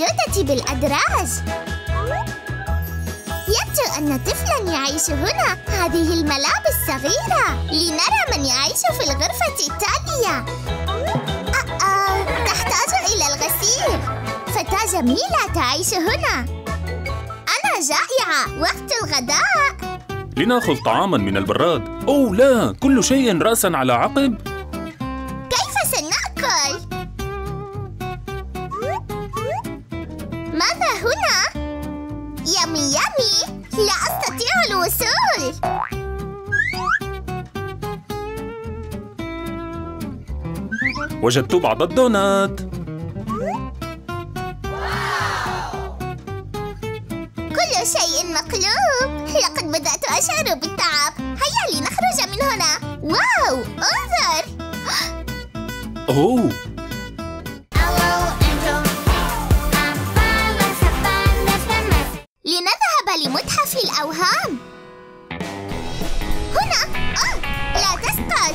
موجودة بالأدراج. يبدو أن طفلاً يعيش هنا. هذه الملابس صغيرة. لنرى من يعيش في الغرفة التالية. تحتاج إلى الغسيل. فتاة جميلة تعيش هنا. أنا جائعة. وقت الغداء. لنأخذ طعاماً من البراد. أوه لا، كل شيء رأساً على عقب. كيف سنأكل؟ ماذا هنا؟ يمي يمي، لا أستطيع الوصول. وجدت بعض الدونات. كل شيء مقلوب. لقد بدأت أشعر بالتعب. هيا لنخرج من هنا. واو، انظر. أوه. لنذهب لمتحف الأوهام. هنا. لا تسقط.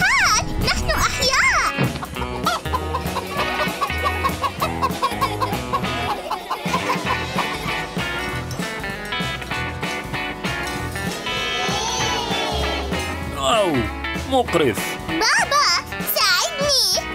هاي، نحن أحياء. أو مقرف. بابا ساعدني.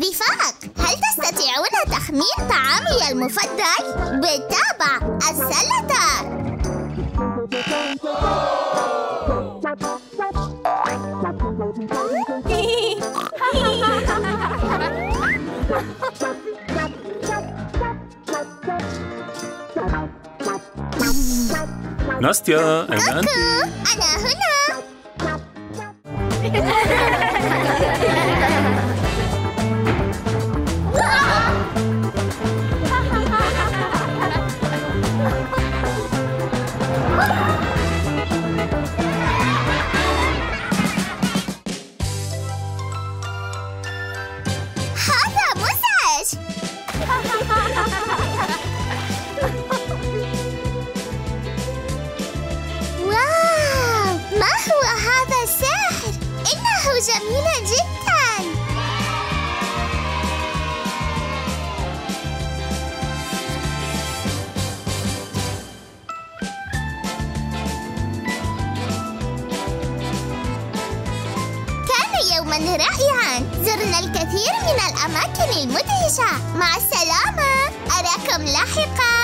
رفاق، هل تستطيعون تخمين طعامي المفضل؟ بالطبع، السلطة. ناستيا، أين أنت؟ أنا هنا. جميلة جدا. كان يوما رائعا. زرنا الكثير من الأماكن المدهشة. مع السلامة، أراكم لاحقا.